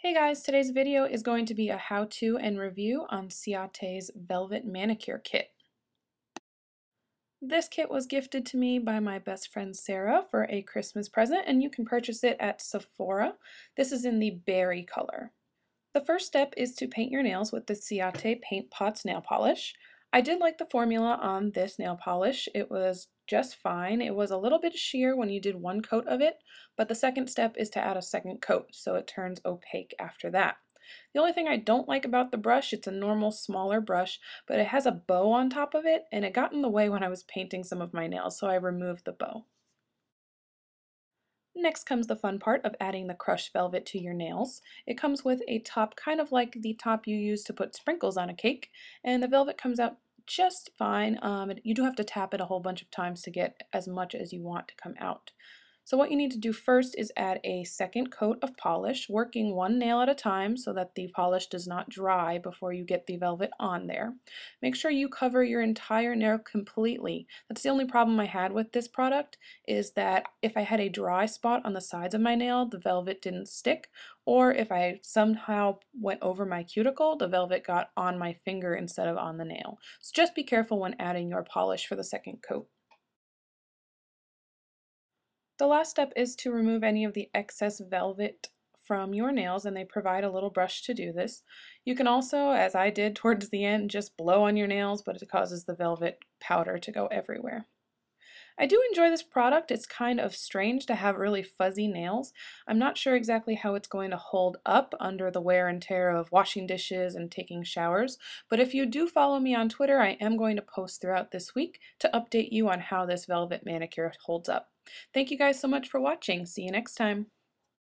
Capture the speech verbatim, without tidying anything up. Hey guys, today's video is going to be a how-to and review on Ciaté's Velvet Manicure Kit. This kit was gifted to me by my best friend Sarah for a Christmas present, and you can purchase it at Sephora. This is in the berry color. The first step is to paint your nails with the Ciaté Paint Pots nail polish. I did like the formula on this nail polish. It was just fine. It was a little bit sheer when you did one coat of it, but the second step is to add a second coat, so it turns opaque after that. The only thing I don't like about the brush, it's a normal smaller brush, but it has a bow on top of it, and it got in the way when I was painting some of my nails, so I removed the bow. Next comes the fun part of adding the crushed velvet to your nails. It comes with a top kind of like the top you use to put sprinkles on a cake, and the velvet comes out just fine. Um, you do have to tap it a whole bunch of times to get as much as you want to come out. So what you need to do first is add a second coat of polish, working one nail at a time so that the polish does not dry before you get the velvet on there. Make sure you cover your entire nail completely. That's the only problem I had with this product, is that if I had a dry spot on the sides of my nail, the velvet didn't stick, or if I somehow went over my cuticle, the velvet got on my finger instead of on the nail. So just be careful when adding your polish for the second coat. The last step is to remove any of the excess velvet from your nails, and they provide a little brush to do this. You can also, as I did towards the end, just blow on your nails, but it causes the velvet powder to go everywhere. I do enjoy this product. It's kind of strange to have really fuzzy nails. I'm not sure exactly how it's going to hold up under the wear and tear of washing dishes and taking showers, but if you do follow me on Twitter, I am going to post throughout this week to update you on how this velvet manicure holds up. Thank you guys so much for watching. See you next time.